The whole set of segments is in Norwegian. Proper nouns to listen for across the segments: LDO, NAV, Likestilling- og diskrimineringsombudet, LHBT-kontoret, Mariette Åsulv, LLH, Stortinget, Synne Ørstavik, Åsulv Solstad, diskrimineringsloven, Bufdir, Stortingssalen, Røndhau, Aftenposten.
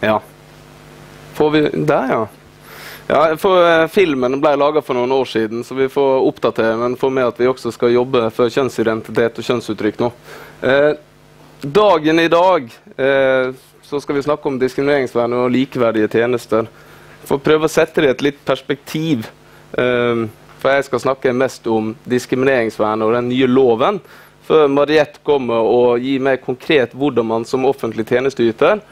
Ja. Får vi... Der, ja. Ja, for filmen ble laget for noen år siden, så vi får oppdatere, men får med at vi også skal jobbe for kjønnsidentitet og kjønnsuttrykk nå. Dagen i dag så skal vi snakke om diskrimineringsvern og likeverdige tjenester. For å prøve å sette det i et litt perspektiv, for jeg skal snakke mest om diskrimineringsvern og den nye loven, før Mariette kommer og gir meg konkret hvordan man som offentlig tjenesteyter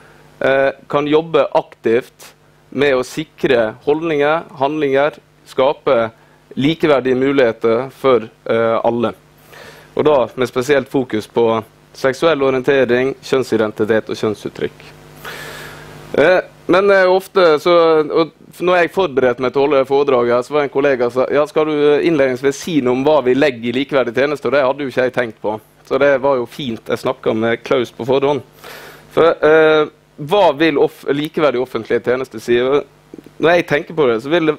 kan jobbe aktivt med å sikre holdninger, handlinger, skape likeverdige muligheter for alle. Og da med spesielt fokus på seksuell orientering, kjønnsidentitet og kjønnsuttrykk. Men ofte så, og når jeg forberedte meg til å holde det foredraget, så var en kollega som sa, ja, skal du innledningsvis si noe om hva vi legger i likeverdige tjenester? Og det hadde jo ikke jeg tenkt på. Så det var jo fint, jeg snakket med Klaus på forhånd. For hva vil likeverdig offentlige tjenester si? Når jeg tenker på det, så vil det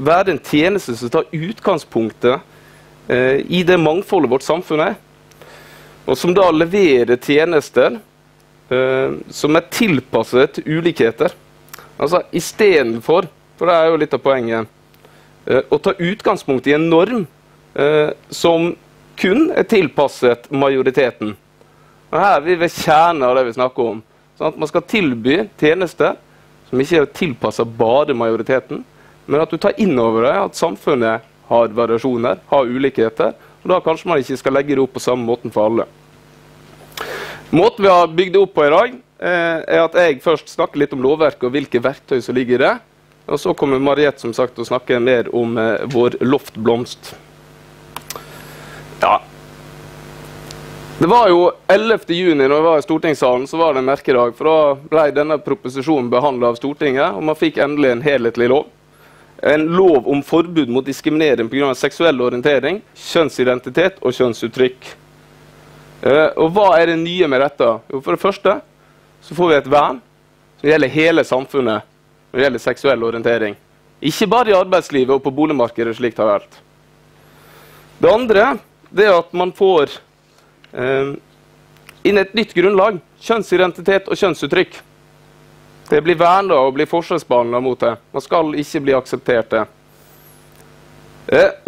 være en tjeneste som tar utgangspunktet i det mangfoldet vårt samfunn er, og som da leverer tjenester som er tilpasset til ulikheter. Altså, i stedet for det er jo litt av poenget, å ta utgangspunkt i en norm som kun er tilpasset majoriteten. Og her er vi ved kjernen av det vi snakker om. Sånn at man skal tilby tjenester som ikke er tilpasset bare majoriteten, men at du tar inn over deg at samfunnet har variasjoner, har ulikheter, og da kanskje man ikke skal legge det opp på samme måten for alle. Måten vi har bygd det opp på i dag, er at jeg først snakker litt om lovverket og hvilke verktøy som ligger i det, og så kommer Mariette som sagt å snakke mer om vår loftblomst. Ja. Det var jo 11. juni når vi var i Stortingssalen, så var det en merkedag, for da ble denne proposisjonen behandlet av Stortinget, og man fikk endelig en helhetlig lov. En lov om forbud mot diskriminering på grunn av seksuell orientering, kjønnsidentitet og kjønnsuttrykk. Og hva er det nye med dette? Jo, for det første så får vi et vern som gjelder hele samfunnet når det gjelder seksuell orientering. Ikke bare i arbeidslivet og på boligmarkedet slik det har vært. Det andre, det er at man får inn et nytt grunnlag, kjønnsidentitet og kjønnsuttrykk. Det blir vernet og blir forskjellsbehandlet mot det. Man skal ikke bli akseptert det.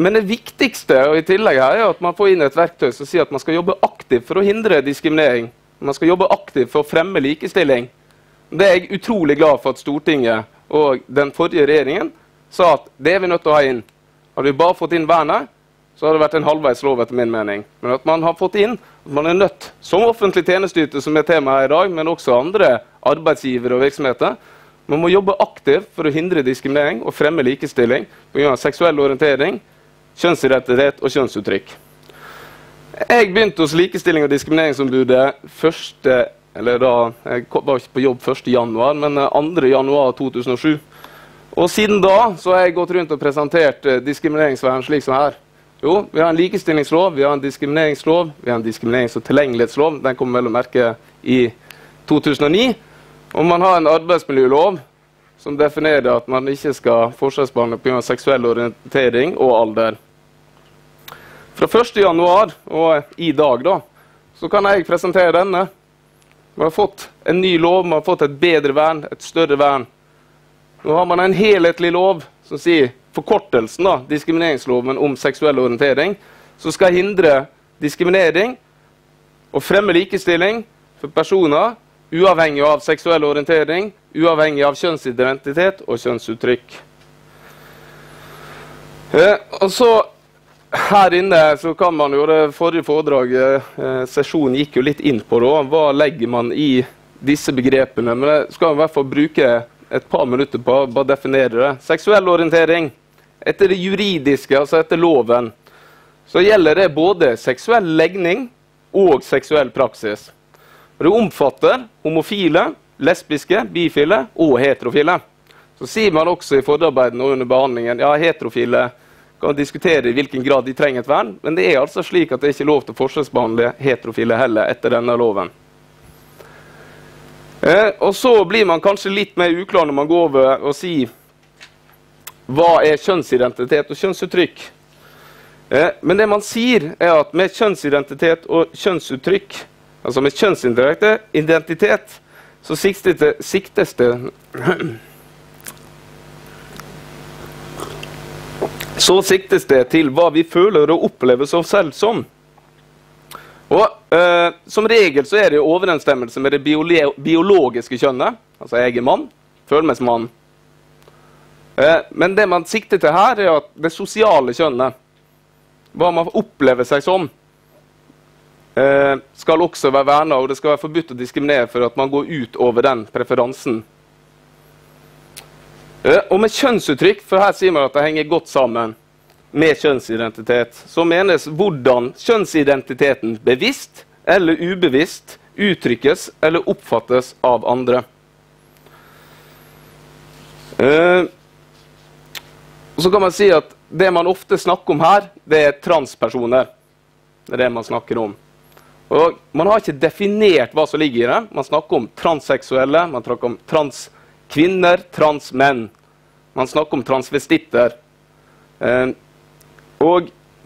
Men det viktigste og i tillegg her er at man får inn et verktøy som sier at man skal jobbe aktivt for å hindre diskriminering. Man skal jobbe aktivt for å fremme likestilling. Det er jeg utrolig glad for at Stortinget og den forrige regjeringen sa at det er vi nødt til å ha inn. Hadde vi bare fått inn vernet, så har det vært en halvveislov etter min mening. Men at man har fått inn, at man er nødt, som offentlig tjenesteyter som er tema her i dag, men også andre arbeidsgivere og virksomheter, man må jobbe aktivt for å hindre diskriminering og fremme likestilling på grunn av seksuell orientering, kjønnsidentitet og kjønnsuttrykk. Jeg begynte hos likestilling og diskrimineringsombudet jeg var ikke på jobb 1. januar, men 2. januar 2007. Og siden da så har jeg gått rundt og presentert diskrimineringsvern slik som her. Jo, vi har en likestillingslov, vi har en diskrimineringslov, vi har en diskriminerings- og tilgjengelighetslov. Den kommer vel å merke i 2009. Og man har en arbeidsmiljølov som definerer at man ikke skal forskjellsbehandle på grunn av seksuell orientering og alder. Fra 1. januar, og i dag da, så kan jeg presentere denne. Man har fått en ny lov, man har fått et bedre vern, et større vern. Nå har man en helhetlig lov som sier forkortelsen av diskrimineringsloven om seksuell orientering, som skal hindre diskriminering og fremme likestilling for personer uavhengig av seksuell orientering, uavhengig av kjønnsidentitet og kjønnsuttrykk. Og så her inne så kan man jo, det forrige foredraget, sesjonen gikk jo litt inn på da, hva legger man i disse begrepene, men det skal i hvert fall bruke et par minutter på å bare definere det. Seksuell orientering. Etter det juridiske, altså etter loven, så gjelder det både seksuell legning og seksuell praksis. Det omfatter homofile, lesbiske, bifile og heterofile. Så sier man også i forarbeidene og under behandlingen, ja, heterofile kan diskutere i hvilken grad de trenger et vern, men det er altså slik at det ikke er lov til å forskjellsbehandle heterofile heller etter denne loven. Og så blir man kanskje litt mer uklar når man går over og sier hva er kjønnsidentitet og kjønnsuttrykk. Men det man sier er at med kjønnsidentitet og kjønnsuttrykk, altså med kjønnsidentitet, så siktes det til hva vi føler og opplever som selvsomt. Og som regel så er det overensstemmelse med det biologiske kjønnet, altså egen mann, følelsesmann. Men det man sikter til her er at det sosiale kjønnet, hva man opplever seg som, skal også være vernet, og det skal være forbudt å diskriminere for at man går ut over den preferansen. Og med kjønnsuttrykk, for her sier man at det henger godt sammen med kjønnsidentitet, så menes hvordan kjønnsidentiteten bevisst eller ubevisst uttrykkes eller oppfattes av andre. Og så kan man si at det man ofte snakker om her, det er transpersoner. Det er det man snakker om. Og man har ikke definert hva som ligger i det. Man snakker om transseksuelle, man snakker om transkvinner, transmenn. Man snakker om transvestitter.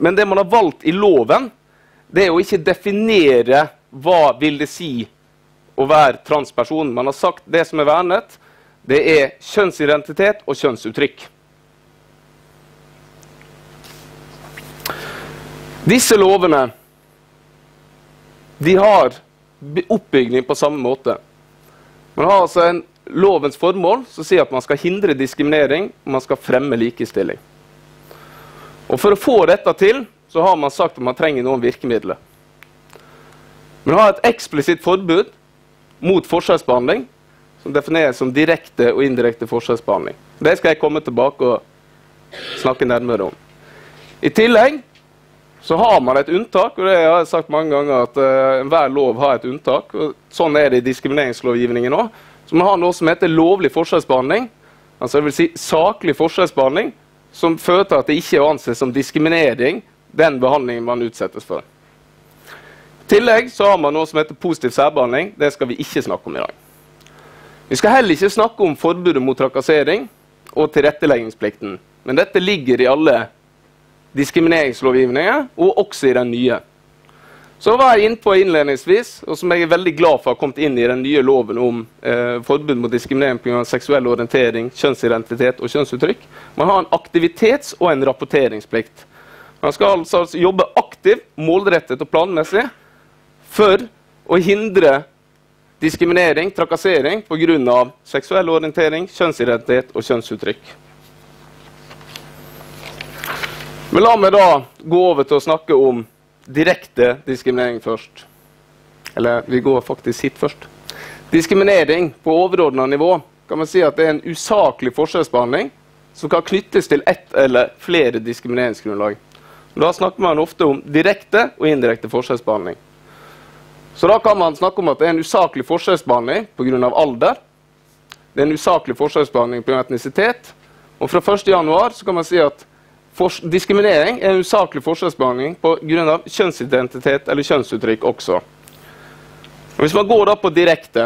Men det man har valgt i loven, det er å ikke definere hva vil det si å være transperson. Man har sagt det som er vernet, det er kjønnsidentitet og kjønnsuttrykk. Disse lovene, de har oppbygging på samme måte. Man har altså en lovens formål som sier at man skal hindre diskriminering, og man skal fremme likestilling. Og for å få dette til, så har man sagt at man trenger noen virkemidler. Man har et eksplisitt forbud mot forskjellsbehandling, som defineres som direkte og indirekte forskjellsbehandling. Det skal jeg komme tilbake og snakke nærmere om. I tillegg så har man et unntak, og det har jeg sagt mange ganger at hver lov har et unntak, og sånn er det i diskrimineringslovgivningen nå. Så man har noe som heter lovlig forskjellsbehandling, altså det vil si saklig forskjellsbehandling, som fører til at det ikke anses som diskriminering, den behandlingen man utsettes for. I tillegg så har man noe som heter positiv særbehandling, det skal vi ikke snakke om i dag. Vi skal heller ikke snakke om forbudet mot trakassering og tilretteleggingsplikten, men dette ligger i alle diskrimineringslovgivninger, og også i den nye. Så var jeg innpå innledningsvis, og som jeg er veldig glad for har kommet inn i den nye loven om forbud mot diskriminering på grunn av seksuell orientering, kjønnsidentitet og kjønnsuttrykk. Man har en aktivitets- og en rapporteringsplikt. Man skal altså jobbe aktivt, målrettet og planmessig for å hindre diskriminering, trakassering på grunn av seksuell orientering, kjønnsidentitet og kjønnsuttrykk. Men la meg da gå over til å snakke om direkte diskriminering først. Eller vi går faktisk hit først. Diskriminering på overordnet nivå kan man si at det er en usaklig forskjellsbehandling som kan knyttes til ett eller flere diskrimineringsgrunnlag. Da snakker man ofte om direkte og indirekte forskjellsbehandling. Så da kan man snakke om at det er en usaklig forskjellsbehandling på grunn av alder. Det er en usaklig forskjellsbehandling på grunn av etnisitet. Og fra 1. januar så kan man si at diskriminering er en usaklig forskjellsbehandling på grunn av kjønnsidentitet eller kjønnsuttrykk også. Og hvis man går da på direkte,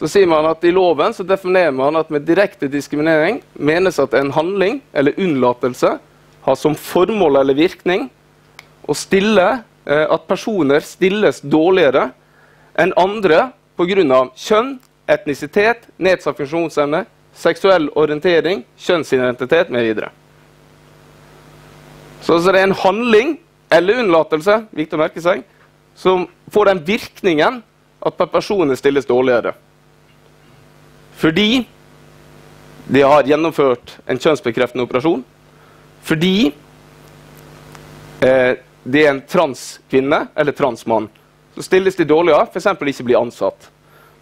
så sier man at i loven så definerer man at med direkte diskriminering menes at en handling eller unnlatelse har som formål eller virkning å stille at personer stilles dårligere enn andre på grunn av kjønn, etnisitet, nedsatt funksjonsevne, seksuell orientering, kjønnsidentitet med videre. Så det er en handling eller unnlatelse, viktig å merke seg, som får den virkningen at personer stilles dårligere. Fordi de har gjennomført en kjønnsbekreftende operasjon, fordi de er en transkvinne eller transmann, så stilles de dårligere, for eksempel ikke blir ansatt.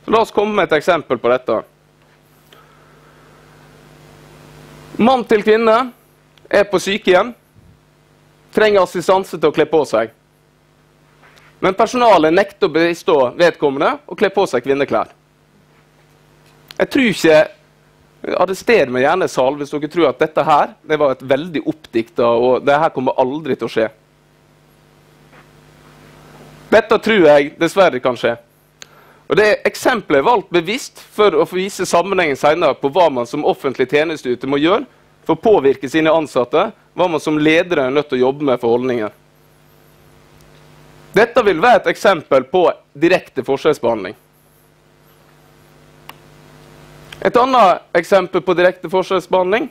Så la oss komme med et eksempel på dette. Mann til kvinne er på sykehjem, trenger assistanse til å kle på seg. Men personalet nekter å bestå vedkommende og kle på seg kvinneklær. Jeg tror ikke, arrester meg gjerne i sal hvis dere tror at dette her, det var et veldig oppdiktet, og det her kommer aldri til å skje. Dette tror jeg dessverre kan skje. Og det eksempelet er valgt bevisst for å vise sammenhengen senere på hva man som offentlig tjenesteyter må gjøre for å påvirke sine ansatte, hva man som ledere er nødt til å jobbe med for holdninger. Dette vil være et eksempel på direkte forskjellsbehandling. Et annet eksempel på direkte forskjellsbehandling.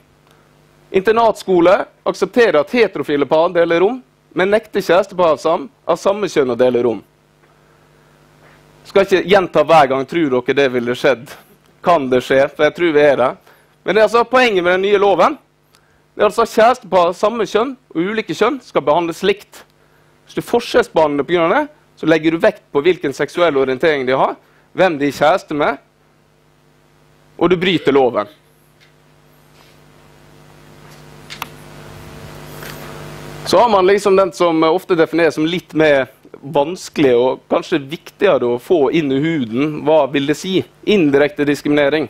Internatskole aksepterer at heterofile par deler rom, men nekter kjærestepar av samme kjønn å dele rom. Skal ikke gjenta hver gang, tror dere det ville skjedd. Kan det skje, for jeg tror vi er det. Men det er altså poenget med den nye loven. Det er altså kjærestepar av samme kjønn og ulike kjønn skal behandles likt. Hvis du forskjellsbehandler på grunn av det, så legger du vekt på hvilken seksuell orientering de har, hvem de er kjæreste med, og du bryter loven. Så har man liksom den som ofte defineres som litt mer vanskelig og kanskje viktigere å få inn i huden. Hva vil det si? Indirekte diskriminering.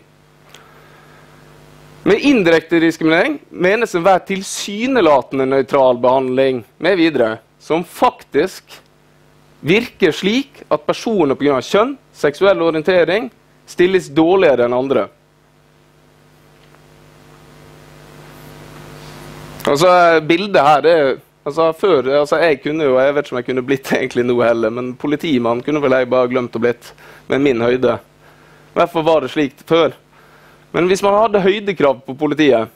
Med indirekte diskriminering menes enhver tilsynelatende nøytral behandling med videre, som faktisk virker slik at personer på grunn av kjønn, seksuell orientering, stilles dårligere enn andre. Altså, bildet her, jeg vet ikke om jeg kunne blitt egentlig noe heller, men politimann kunne vel jeg bare glemt å blitt med min høyde. I hvert fall var det slik før. Men hvis man hadde høydekrav på politiet,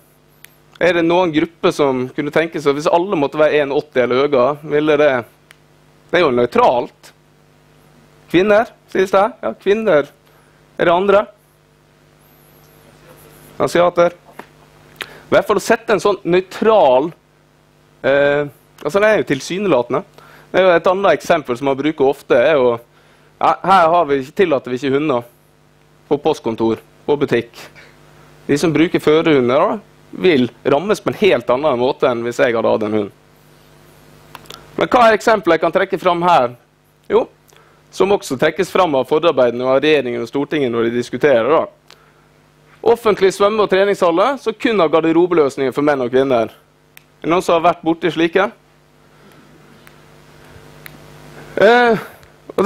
er det noen gruppe som kunne tenke seg, hvis alle måtte være 1,80 eller høyere, ville det... Det er jo nøytralt. Kvinner, sies det? Ja, kvinner. Er det andre? Asiater. I hvert fall å sette en sånn nøytral... altså, det er jo tilsynelatende. Det er jo et annet eksempel som man bruker ofte, er jo... Ja, her har vi tillater vi ikke hunder. På postkontor, på butikk. De som bruker førehunder da, vil rammes på en helt annen måte enn hvis jeg hadde hatt en hund. Men hva er eksempelet jeg kan trekke fram her? Jo, som også trekkes fram av forarbeidene og av regjeringen og Stortinget når de diskuterer da. Offentlig svømme- og treningshalle, så kun av garderobeløsninger for menn og kvinner. Er det noen som har vært borti slike? Og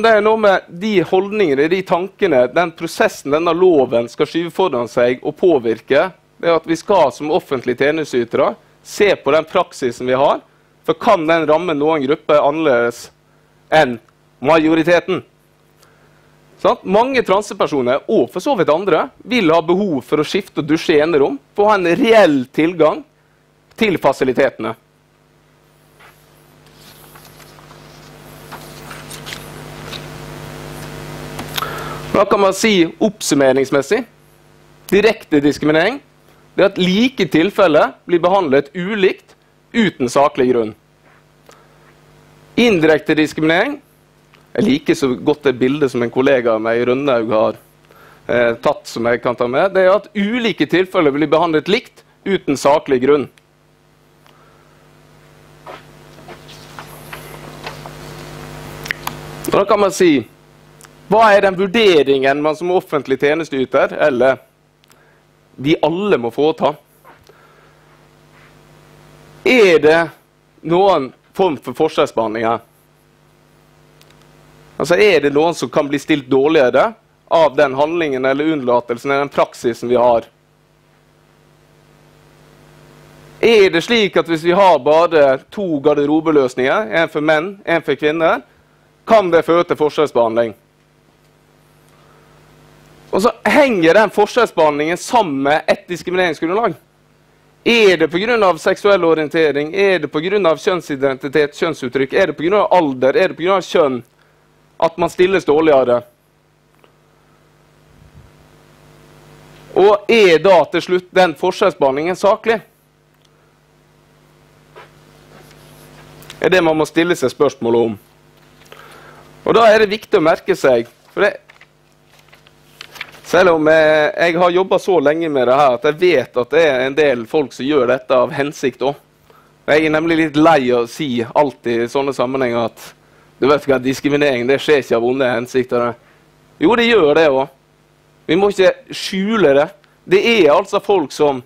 det er noe med de holdningene, de tankene, den prosessen denne loven skal skyve foran seg og påvirke. Det er at vi skal som offentlige tjenesteytere se på den praksisen vi har, for kan den ramme noen grupper annerledes enn majoriteten? Mange transpersoner, og for så vidt andre, vil ha behov for å skifte og dusje i enerom for å ha en reell tilgang til fasilitetene. Hva kan man si oppsummeringsmessig? Direkte diskriminering er at like tilfelle blir behandlet ulikt uten saklig grunn. Indirekte diskriminering. Jeg liker så godt det bildet som en kollega av meg i Røndhau har tatt, som jeg kan ta med. Det er at ulike tilfeller blir behandlet likt uten saklig grunn. Da kan man si, hva er den vurderingen man som offentlig tjenesteyter, eller vi alle må få ta? Er det noen form for forskjellsbehandling her? Altså, er det noen som kan bli stilt dårligere av den handlingen eller unnlatelsen eller den praksisen vi har? Er det slik at hvis vi har bare to garderobeløsninger, en for menn, en for kvinner, kan det føre til forskjellsbehandling? Og så henger den forskjellsbehandlingen sammen med et diskrimineringsgrunnlag. Er det på grunn av seksuell orientering? Er det på grunn av kjønnsidentitet, kjønnsuttrykk? Er det på grunn av alder? Er det på grunn av kjønn? At man stilles dårligere. Og er da til slutt den forskjellsbehandlingen saklig? Er det man må stille seg spørsmål om. Og da er det viktig å merke seg, for det, selv om jeg har jobbet så lenge med det her, at jeg vet at det er en del folk som gjør dette av hensikt også. Jeg er nemlig litt lei av å si alltid i sånne sammenhenger at du vet ikke at diskriminering, det skjer ikke av onde hensikter. Jo, det gjør det også. Vi må ikke skjule det. Det er altså folk som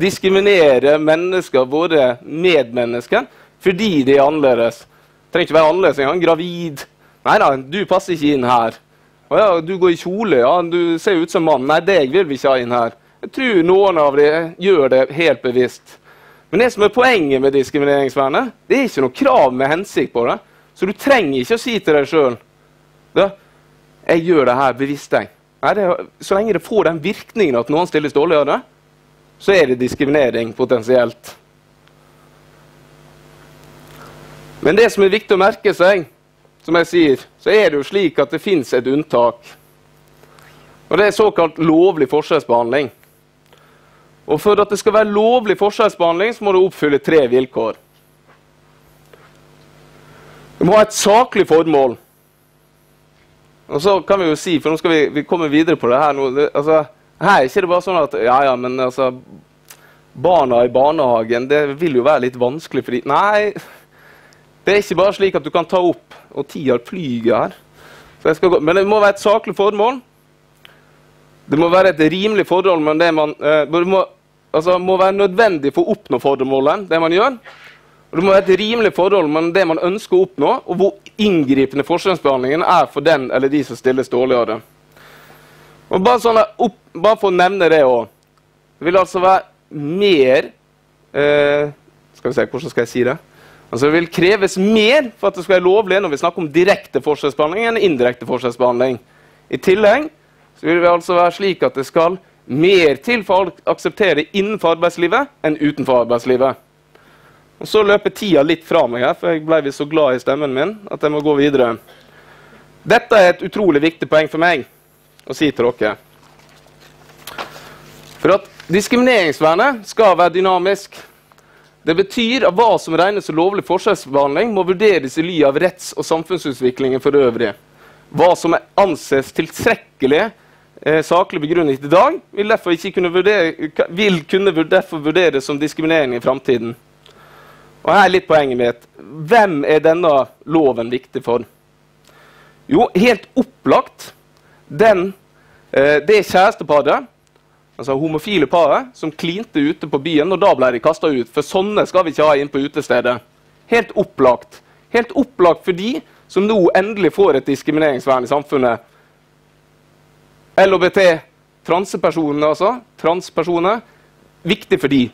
diskriminerer mennesker, både medmennesker, fordi de er annerledes. Det trenger ikke være annerledes engang. Gravid. Nei da, du passer ikke inn her. Å ja, du går i kjole, ja, du ser ut som mann. Nei, deg vil vi ikke ha inn her. Jeg tror noen av de gjør det helt bevisst. Men det som er poenget med diskrimineringsvernet, det er ikke noe krav med hensikt på det. Så du trenger ikke å si til deg selv, jeg gjør det her bevisst deg. Nei, så lenge det får den virkningen at noen stilles dårligere, så er det diskriminering potensielt. Men det som er viktig å merke seg, som jeg sier, så er det jo slik at det finnes et unntak. Og det er såkalt lovlig forskjellsbehandling. Og for at det skal være lovlig forskjellsbehandling, så må du oppfylle 3 vilkår. Du må ha et saklig formål. Og så kan vi jo si, for nå skal vi komme videre på det her nå, altså, her er ikke det bare sånn at, ja, men altså, barna i barnehagen, det vil jo være litt vanskelig fordi, nei, det er ikke bare slik at du kan ta opp, og tider flyger her. Så jeg skal gå, men det må være et saklig formål. Det må være et rimelig forhold, men det man, må være nødvendig for å oppnå formålet, det man gjør. Og det må være et rimelig forhold mellom det man ønsker å oppnå, og hvor inngripende forskjellsbehandlingen er for den eller de som stilles dårligere. Og bare, sånn bare for å nevne det også. Det vil altså være mer, skal vi se, hvordan skal jeg si det? Altså det vil kreves mer for at det skal være lovlig når vi snakker om direkte forskjellsbehandling enn indirekte forskjellsbehandling. I tillegg så vil det altså være slik at det skal mer til for å akseptere innenfor arbeidslivet enn utenfor arbeidslivet. Og så løper tida litt fra meg her, for jeg ble så glad i stemmen min at jeg må gå videre. Dette er et utrolig viktig poeng for meg å si til dere. For at diskrimineringsvernet skal være dynamisk. Det betyr at hva som regnes som lovlig forskjellsbehandling må vurderes i ly av retts- og samfunnsutviklingen for øvrig. Hva som anses tilstrekkelig saklig begrunnet i dag vil derfor vurderes som diskriminering i fremtiden. Og her er litt poenget mitt. Hvem er denne loven viktig for? Jo, helt opplagt, det kjæresteparet, altså homofile paret, som klinte ute på byen, og da ble de kastet ut, for sånne skal vi ikke ha inn på utestedet. Helt opplagt. Helt opplagt for de som nå endelig får et diskrimineringsvern i samfunnet. LHBT, transpersonene altså, transpersoner, viktig for de.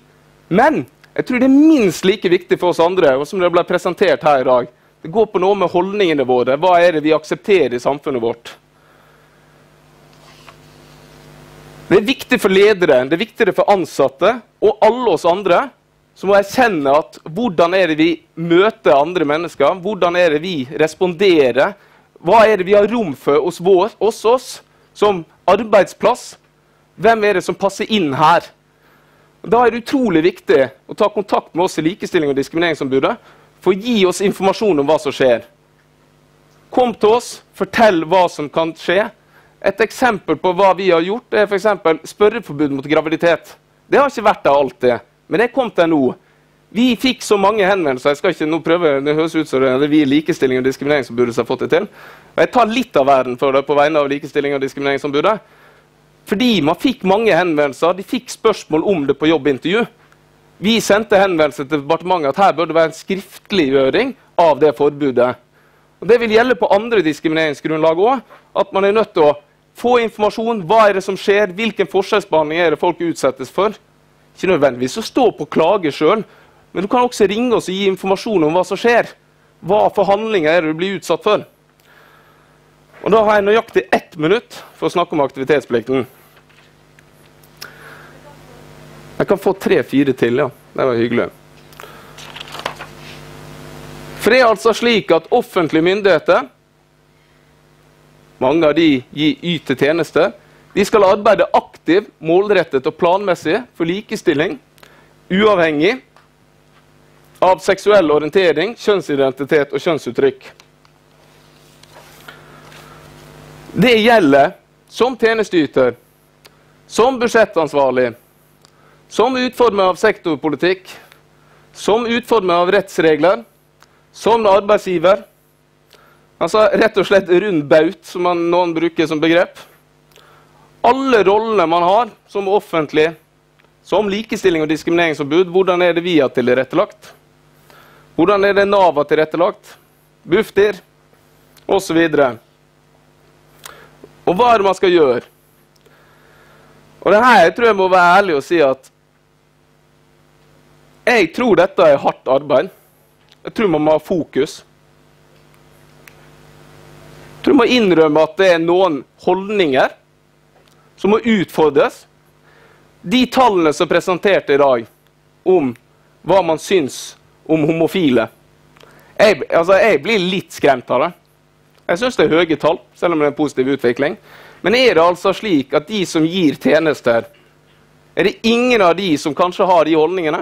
Men jeg tror det er minst like viktig for oss andre, og som det ble presentert her i dag. Det går på noe med holdningene våre. Hva er det vi aksepterer i samfunnet vårt? Det er viktig for ledere, det er viktigere for ansatte, og alle oss andre, som må erkjenne at hvordan er det vi møter andre mennesker, hvordan er det vi responderer, hva er det vi har rom for hos oss som arbeidsplass, hvem er det som passer inn her? Da er det utrolig viktig å ta kontakt med oss i Likestilling- og diskrimineringsombudet for å gi oss informasjon om hva som skjer. Kom til oss, fortell hva som kan skje. Et eksempel på hva vi har gjort er for eksempel spørreforbud mot graviditet. Det har ikke vært der alltid, men det kom til nå. Vi fikk så mange henvendelser, jeg skal ikke nå prøve, det høres ut som det vi i Likestilling- og diskrimineringsombudet har fått det til. Jeg tar litt av verden for det på vegne av Likestilling- og diskrimineringsombudet. Fordi man fikk mange henvendelser, de fikk spørsmål om det på jobbintervju. Vi sendte henvendelser til departementet at her bør det være en skriftliggjøring av det forbudet. Og det vil gjelde på andre diskrimineringsgrunnlag også, at man er nødt til å få informasjon, hva er det som skjer, hvilken forskjellsbehandling er det folk utsettes for. Ikke nødvendigvis å stå på klage selv, men du kan også ringe oss og gi informasjon om hva som skjer. Hva for handlinger er det du blir utsatt for? Og da har jeg nøyaktig 1 minutt for å snakke om aktivitetsplikten. Jeg kan få 3-4 til, ja. Det var hyggelig. For det er altså slik at offentlige myndigheter, mange av de yter tjenester, de skal arbeide aktivt, målrettet og planmessig for likestilling, uavhengig av seksuell orientering, kjønnsidentitet og kjønnsuttrykk. Det gjelder som tjenesteyter, som budsjettansvarlig, som utformer av sektorpolitikk, som utformer av rettsregler, som arbeidsgiver, altså rett og slett rund baut som noen bruker som begrep. Alle rollene man har som offentlig, som likestilling og diskrimineringsombud, hvordan er det vi har tilrettelagt? Hvordan er det NAV har tilrettelagt? Bufdir, og så videre. Og hva er det man skal gjøre? Og det her tror jeg må være ærlig og si at jeg tror dette er hardt arbeid. Jeg tror man må ha fokus. Jeg tror man må innrømme at det er noen holdninger som må utfordres. De tallene som presenterte i dag om hva man syns om homofile, jeg blir litt skremt av det. Jeg synes det er høye tall, selv om det er en positiv utvikling. Men er det altså slik at de som gir tjenester, er det ingen av de som kanskje har de holdningene?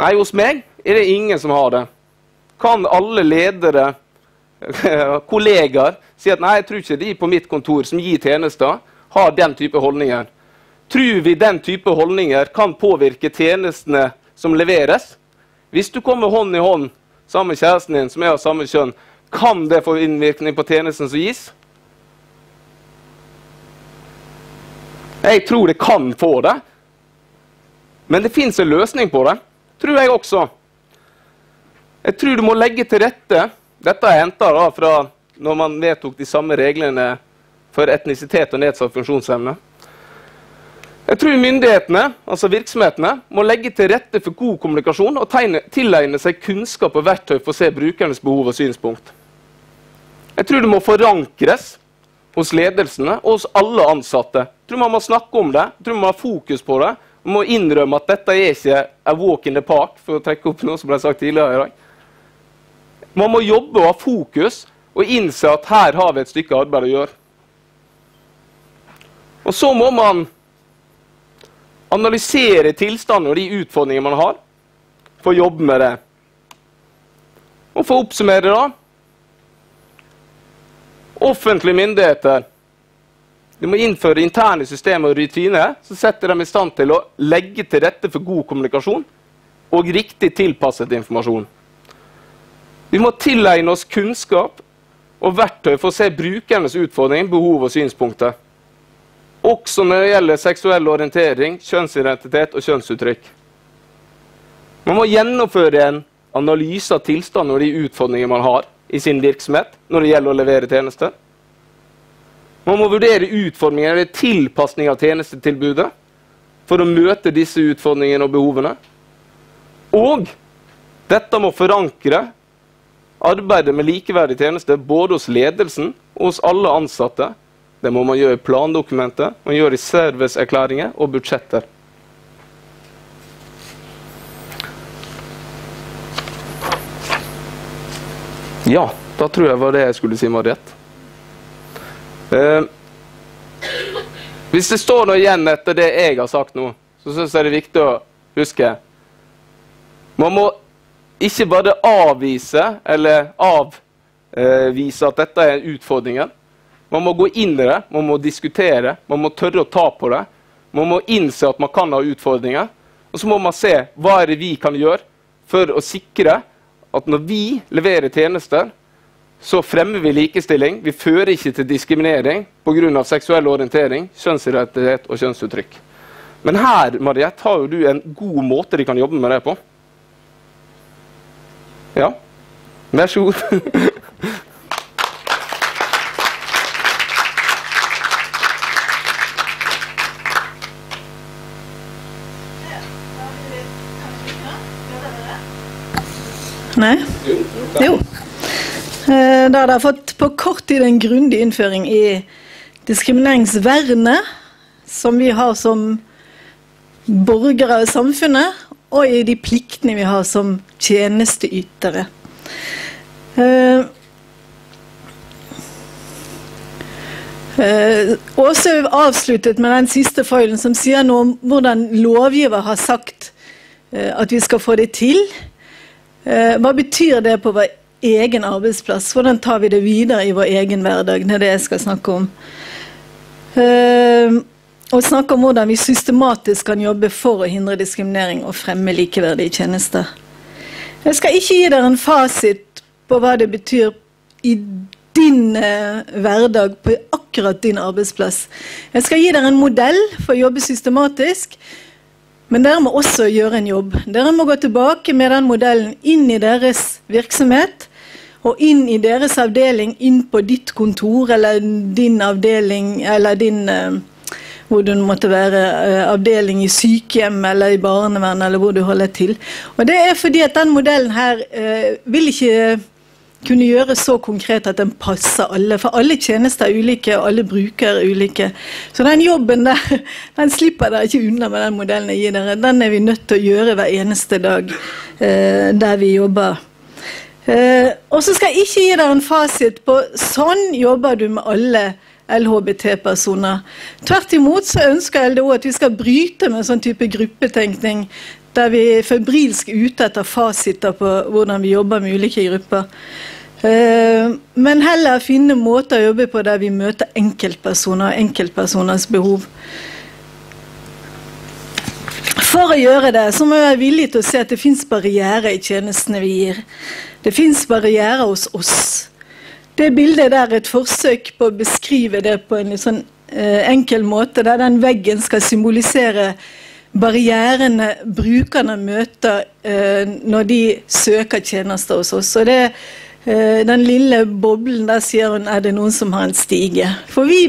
Nei, hos meg er det ingen som har det. Kan alle ledere, kollegaer, si at nei, jeg tror ikke de på mitt kontor som gir tjenester har den type holdninger. Tror vi den type holdninger kan påvirke tjenestene som leveres? Hvis du kommer hånd i hånd sammen med kjæresten din som er av samme kjønn, kan det få innvirkning på tjenesten som gis? Jeg tror det kan få det, men det finnes en løsning på det, tror jeg også. Jeg tror du må legge til rette, dette er hentet da fra når man vedtok de samme reglene for etnisitet og nedsatt funksjonsevne. Jeg tror myndighetene, altså virksomhetene, må legge til rette for god kommunikasjon og tilegne seg kunnskap og verktøy for å se brukernes behov og synspunkt. Jeg tror det må forankres hos ledelsene og hos alle ansatte. Jeg tror man må snakke om det, jeg tror man må ha fokus på det, man må innrømme at dette er ikke a walk in the park, for å trekke opp noe som ble sagt tidligere i dag. Man må jobbe og ha fokus, og innse at her har vi et stykke arbeid å gjøre. Og så må man analysere tilstanden og de utfordringer man har, for å jobbe med det. Og for å oppsummere da, offentlige myndigheter, de må innføre interne systemer og rutiner, så setter de i stand til å legge til rette for god kommunikasjon og riktig tilpasset informasjon. Vi må tilegne oss kunnskap og verktøy for å se brukernes utfordringer, behov og synspunkter. Også når det gjelder seksuell orientering, kjønnsidentitet og kjønnsuttrykk. Man må gjennomføre en analyse av tilstand og de utfordringer man har i sin virksomhet når det gjelder å levere tjenester. Man må vurdere utformingen eller tilpasning av tjenestetilbudet for å møte disse utfordringene og behovene. Og dette må forankre arbeidet med likeverdige tjenester både hos ledelsen og hos alle ansatte. Det må man gjøre i plandokumenter, man gjør i serviceerklæringer og budsjetter. Ja, da tror jeg var det jeg skulle si, Mariette. Hvis det står noe igjen etter det jeg har sagt nå, så synes jeg det er viktig å huske. Man må ikke bare avvise at dette er utfordringen. Man må gå inn i det, man må diskutere, man må tørre å ta på det. Man må innse at man kan ha utfordringer. Og så må man se hva er det vi kan gjøre for å sikre at når vi leverer tjenester, så fremmer vi likestilling. Vi fører ikke til diskriminering på grunn av seksuell orientering, kjønnsidentitet og kjønnsuttrykk. Men her, Mariette, har jo du en god måte de kan jobbe med det på. Ja, vær så god. Nei? Jo. Da har dere fått på kort tid en grundig innføring i diskrimineringsvernet som vi har som borgere i samfunnet, og i de pliktene vi har som tjenesteytere. Åsulv avsluttet med den siste foilen som sier noe om hvordan lovgiver har sagt at vi skal få det til. Hva betyr det på hver egen arbeidsplass? Hvordan tar vi det videre i vår egen hverdag? Det er det jeg skal snakke om. Og snakke om hvordan vi systematisk kan jobbe for å hindre diskriminering og fremme likeverdige tjenester. Jeg skal ikke gi dere en fasit på hva det betyr i din hverdag, på akkurat din arbeidsplass. Jeg skal gi dere en modell for å jobbe systematisk. Men dere må også gjøre en jobb. Dere må gå tilbake med den modellen inn i deres virksomhet, og inn i deres avdeling, inn på ditt kontor eller din avdeling, eller din, hvor du måtte være, avdeling i sykehjem eller i barnevern, eller hvor du holder til. Og det er fordi at den modellen her vil ikke kunne gjøre så konkret at den passer alle, for alle tjenester er ulike, alle brukere er ulike. Så den jobben der, den slipper dere ikke unna med den modellen jeg gir dere, den er vi nødt til å gjøre hver eneste dag der vi jobber. Og så skal jeg ikke gi dere en fasit på sånn jobber du med alle LHBT-personer. Tvert imot så ønsker LDO at vi skal bryte med en sånn type gruppetenkning, der vi er febrilsk ute etter fasiter på hvordan vi jobber med ulike grupper. Men heller finne måter å jobbe på der vi møter enkeltpersoner og enkeltpersoners behov. For å gjøre det, så må jeg være villig til å se at det finnes barrierer i tjenestene vi gir. Det finnes barrierer hos oss. Det bildet der er et forsøk på å beskrive det på en sånn enkel måte, der den veggen skal symbolisere barrierene brukerne møter når de søker tjenester hos oss. Og det, den lille boblen der sier hun, er det noen som har en stige? For vi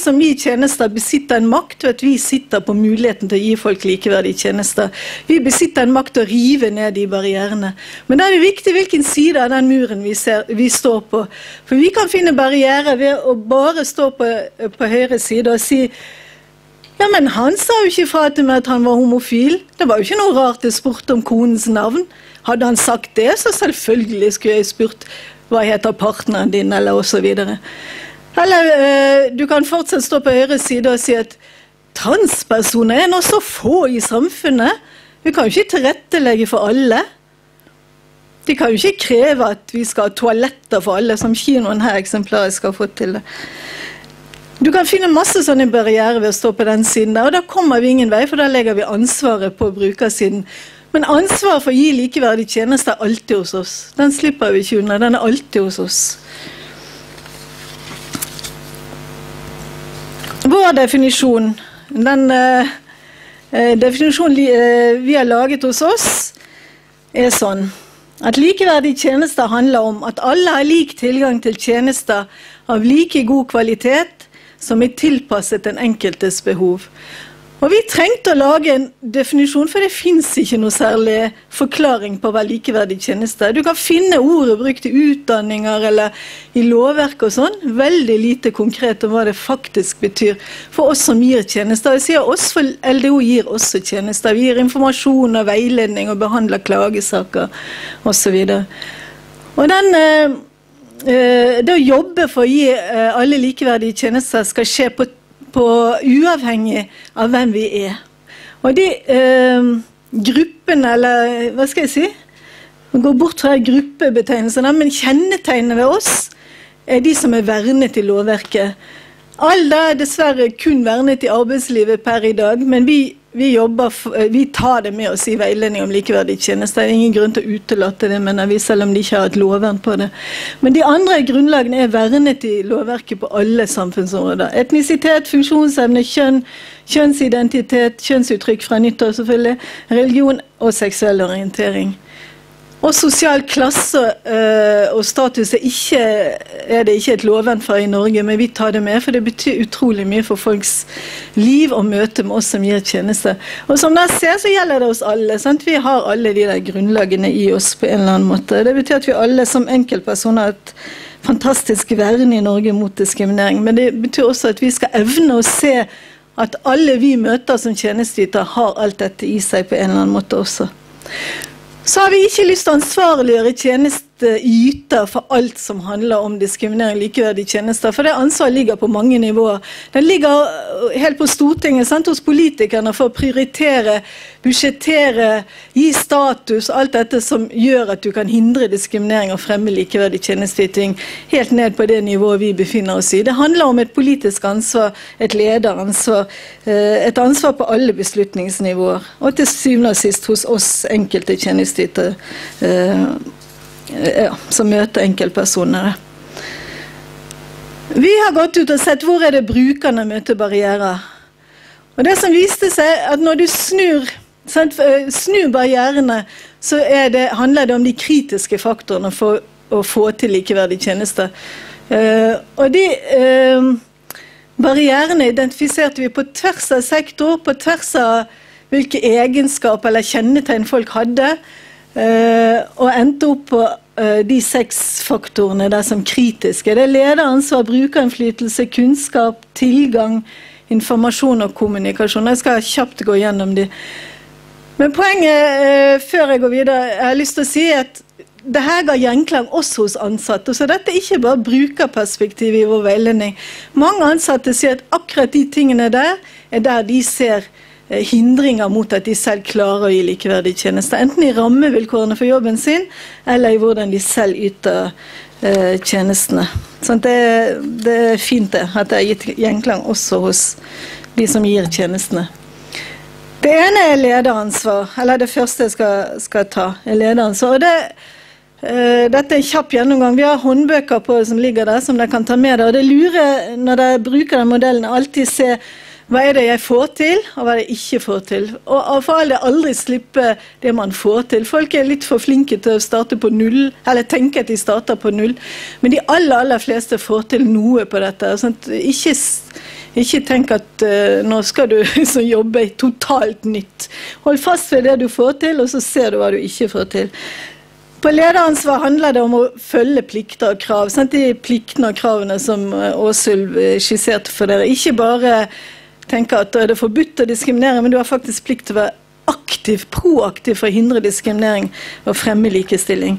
som gir tjenester besitter en makt, og at vi sitter på muligheten til å gi folk likeverdige tjenester. Vi besitter en makt til å rive ned de barrierene. Men da er det viktig hvilken side av den muren vi står på. For vi kan finne barrierer ved å bare stå på høyre side og si ja, men han sa jo ikke fra til meg at han var homofil. Det var jo ikke noe rart jeg spurte om konens navn. Hadde han sagt det, så selvfølgelig skulle jeg spurt hva heter partneren din, eller og så videre. Eller du kan fortsatt stå på høyre side og si at transpersoner er nå så få i samfunnet. Vi kan jo ikke tilrettelegge for alle. De kan jo ikke kreve at vi skal ha toaletter for alle, som kinoen her eksemplaret skal få til det. Du kan finne masse sånne barrierer ved å stå på den siden der, og da kommer vi ingen vei, for da legger vi ansvaret på brukersiden. Men ansvaret for å gi likeverdige tjenester er alltid hos oss. Den slipper vi ikke unna, den er alltid hos oss. Vår definisjon, den definisjonen vi har laget hos oss, er sånn. At likeverdige tjenester handler om at alle har lik tilgang til tjenester av like god kvalitet, som er tilpasset den enkeltes behov. Og vi trengte å lage en definisjon, for det finnes ikke noe særlig forklaring på hva likeverdig tjeneste er. Du kan finne ordet brukt i utdanninger eller i lovverk og sånn, veldig lite konkret om hva det faktisk betyr for oss som gir tjenester. Jeg sier oss, for LDO gir også tjenester. Vi gir informasjon og veiledning og behandler klagesaker og så videre. Og den... Det å jobbe for å gi alle likeverdige tjenester skal skje på uavhengig av hvem vi er. Og de gruppene, eller hva skal jeg si? Vi går bort fra gruppebetegnelsene, men kjennetegnene ved oss er de som er vernet i lovverket. Alle er dessverre kun vernet i arbeidslivet per i dag, men vi tar det med oss i veiledning om likeverdige tjenester. Det er ingen grunn til å utelate det, mener vi, selv om de ikke har et lovvern på det. Men de andre grunnlagene er vernet i lovverket på alle samfunnsområder. Etnisitet, funksjonsevne, kjønn, kjønnsidentitet, kjønnsuttrykk fra nyttår selvfølgelig, religion og seksuell orientering. Og sosial klasse og status er det ikke et lovvern for i Norge, men vi tar det med, for det betyr utrolig mye for folks liv og møte med oss som gir tjeneste. Og som dere ser, så gjelder det oss alle, sant? Vi har alle de der grunnlagene i oss på en eller annen måte. Det betyr at vi alle som enkeltpersoner har et fantastisk vern i Norge mot diskriminering, men det betyr også at vi skal evne å se at alle vi møter som tjenesteyter har alt dette i seg på en eller annen måte også. Så har vi ikke lyst til å ansvarliggjøre tjenesteyter for alt som handler om diskriminering og likeverdige tjenester, for det ansvaret ligger på mange nivåer. Den ligger helt på Stortinget, sant, hos politikerne, for å prioritere, budsjettere, gi status, alt dette som gjør at du kan hindre diskriminering og fremme likeverdig tjenesteyting, helt ned på det nivået vi befinner oss i. Det handler om et politisk ansvar, et lederansvar, et ansvar på alle beslutningsnivåer, og til syvende og sist hos oss enkelte tjenesteytere som møter enkeltpersoner. Vi har gått ut og sett hvor er det brukerne møter barrierer. Og det som viste seg at når du snur barrierene, så handler det om de kritiske faktorene for å få til likeverdige tjenester. Og de barrierene identifiserte vi på tvers av sektor, på tvers av hvilke egenskaper eller kjennetegn folk hadde, og endte opp på de seks faktorene der som kritiske. Det er lederansvar, brukerinnflytelse, kunnskap, tilgang, informasjon og kommunikasjon. Jeg skal kjapt gå gjennom de. Men poenget før jeg går videre, jeg har lyst til å si at dette ga gjenklang også hos ansatte, så dette er ikke bare brukerperspektivet i vår veiledning. Mange ansatte sier at akkurat de tingene der er der de ser hindringer mot at de selv klarer å gi likeverdige tjenester, enten i rammevilkårene for jobben sin, eller i hvordan de selv yter tjenestene. Sånn, det er fint det, at det har gitt gjenklang også hos de som gir tjenestene. Det ene er lederansvar, eller det første jeg skal ta, er lederansvar. Dette er en kjapp gjennomgang. Vi har håndbøker på som ligger der, som dere kan ta med dere. Og det lurer, når dere bruker den modellen, alltid se hva er det jeg får til, og hva er det jeg ikke får til. Og for all det aldri slippe det man får til. Folk er litt for flinke til å starte på null, eller tenke at de starter på null. Men de aller fleste får til noe på dette. Ikke tenk at nå skal du jobbe totalt nytt. Hold fast ved det du får til, og så ser du hva du ikke får til. På lederansvar handler det om å følge plikter og krav. De pliktene og kravene som Åsulv skisserte for dere. Ikke bare tenker at det er forbudt å diskriminere, men du har faktisk plikt til å være aktiv, proaktiv for å hindre diskriminering og fremme likestilling.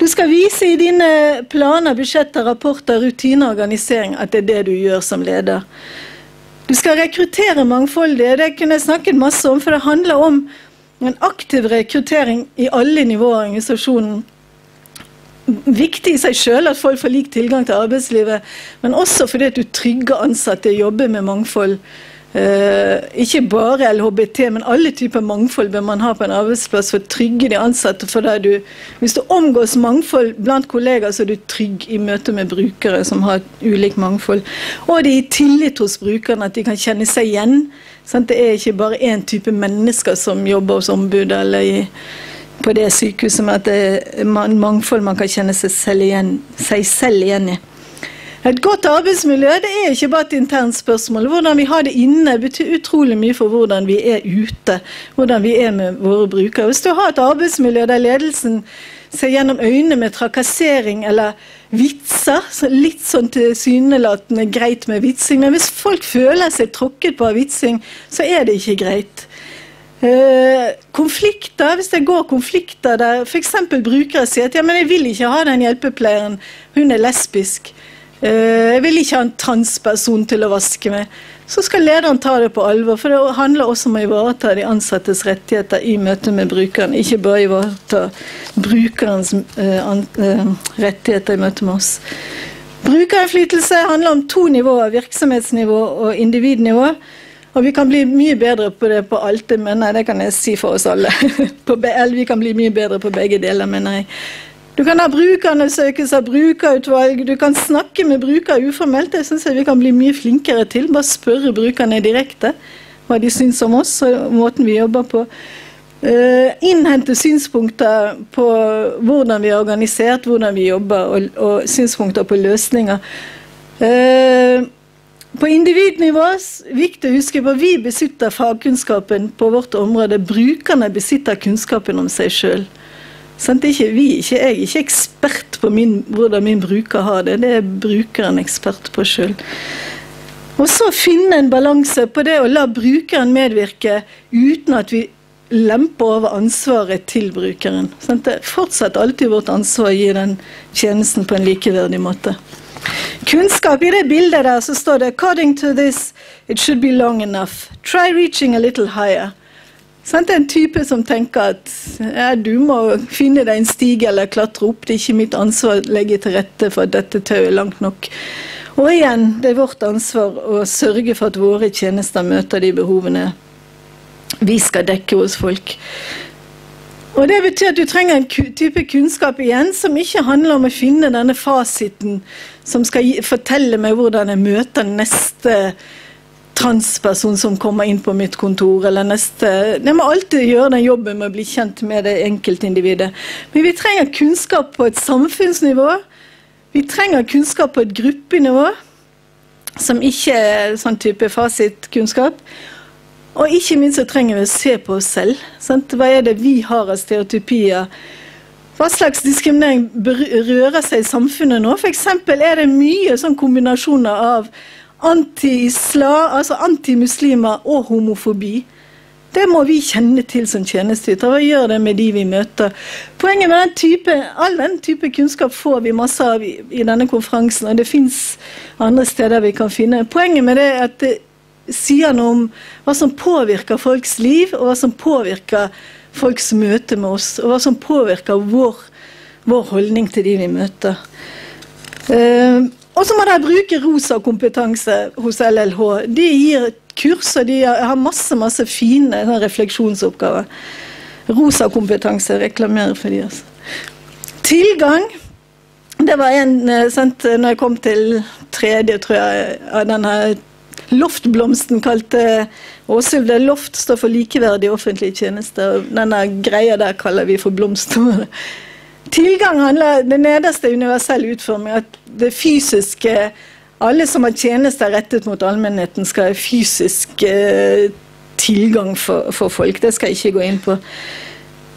Du skal vise i dine planer, budsjetter, rapporter, rutiner og organisering at det er det du gjør som leder. Du skal rekruttere mangfoldige, det kunne jeg snakket masse om, for det handler om en aktiv rekruttering i alle nivåer i organisasjonen. Viktig i seg selv at folk får lik tilgang til arbeidslivet, men også fordi at du trygger ansatte og jobber med mangfold. Ikke bare LHBT, men alle typer mangfold bør man ha på en arbeidsplass for å trygge de ansatte. Hvis du omgås mangfold blant kollegaer, så er du trygg i møte med brukere som har ulik mangfold. Og det gir tillit hos brukerne at de kan kjenne seg igjen. Det er ikke bare en type mennesker som jobber hos ombud eller i på det sykehuset, med at det er mangfold man kan kjenne seg selv igjen i. Et godt arbeidsmiljø, det er ikke bare et internt spørsmål. Hvordan vi har det inne betyr utrolig mye for hvordan vi er ute, hvordan vi er med våre brukere. Hvis du har et arbeidsmiljø der ledelsen ser gjennom øynene med trakassering eller vitser, litt sånn til synelatende greit med vitsing, men hvis folk føler seg tråkket på vitsing, så er det ikke greit. Konflikter, hvis det går konflikter der for eksempel brukere sier at ja, men jeg vil ikke ha den hjelpepleieren, hun er lesbisk, jeg vil ikke ha en transperson til å vaske meg, så skal lederen ta det på alvor, for det handler også om å ivareta de ansattes rettigheter i møte med brukeren, ikke bare ivareta brukerens rettigheter i møte med oss. Brukerinnflytelse handler om to nivåer, virksomhetsnivå og individnivå. Og vi kan bli mye bedre på det på alt, men nei, det kan jeg si for oss alle. Vi kan bli mye bedre på begge deler, mener jeg. Du kan ha brukerundersøkelser, brukerutvalg, du kan snakke med brukere uformelt. Jeg synes vi kan bli mye flinkere til, bare spørre brukerne direkte hva de synes om oss og måten vi jobber på. Innhente synspunkter på hvordan vi er organisert, hvordan vi jobber, og synspunkter på løsninger. På individnivå er det viktig å huske på at vi besitter fagkunnskapen på vårt område. Brukerne besitter kunnskapen om seg selv. Jeg er ikke ekspert på hvordan min bruker har det. Det er brukeren ekspert på selv. Og så finne en balanse på det å la brukeren medvirke uten at vi lemper over ansvaret til brukeren. Det er fortsatt alltid vårt ansvar å gi den tjenesten på en likeverdig måte. Kunnskap, i det bildet der så står det «According to this, it should be long enough. Try reaching a little higher». Det er en type som tenker at du må finne deg en stig eller klatre opp, det er ikke mitt ansvar å legge til rette for at dette tøyet er langt nok. Og igjen, det er vårt ansvar å sørge for at våre tjenester møter de behovene vi skal dekke hos folk. Og det betyr at du trenger en type kunnskap igjen som ikke handler om å finne denne fasiten som skal fortelle meg hvordan jeg møter neste transperson som kommer inn på mitt kontor, eller neste... Jeg må alltid gjøre den jobben med å bli kjent med det enkeltindividet. Men vi trenger kunnskap på et samfunnsnivå, vi trenger kunnskap på et gruppenivå, som ikke er sånn type fasitkunnskap. Og ikke minst så trenger vi å se på oss selv. Hva er det vi har av stereotypier? Hva slags diskriminering berører seg i samfunnet nå? For eksempel er det mye sånn kombinasjoner av anti-islam, altså anti-muslimer og homofobi. Det må vi kjenne til som tjenesteytere. Hva gjør det med de vi møter? Poenget med all den type kunnskap får vi masse av i denne konferansen, og det finnes andre steder vi kan finne. Poenget med det er at det sier noe om hva som påvirker folks liv, og hva som påvirker folks møte med oss, og hva som påvirker vår holdning til de vi møter. Og så må de bruke rosa kompetanse hos LLH. De gir kurser, de har masse fine refleksjonsoppgaver. Rosa kompetanse reklamerer for de, altså. Tilgang, det var når jeg kom til tredje, tror jeg, av denne loftblomsten kalte Åsulv. Det loft står for likeverdige offentlige tjenester, og denne greia der kaller vi for blomster. Tilgang handler det nederste universelle utforming, at det fysiske, alle som har tjenester rettet mot allmennheten skal ha fysisk tilgang for folk. Det skal jeg ikke gå inn på.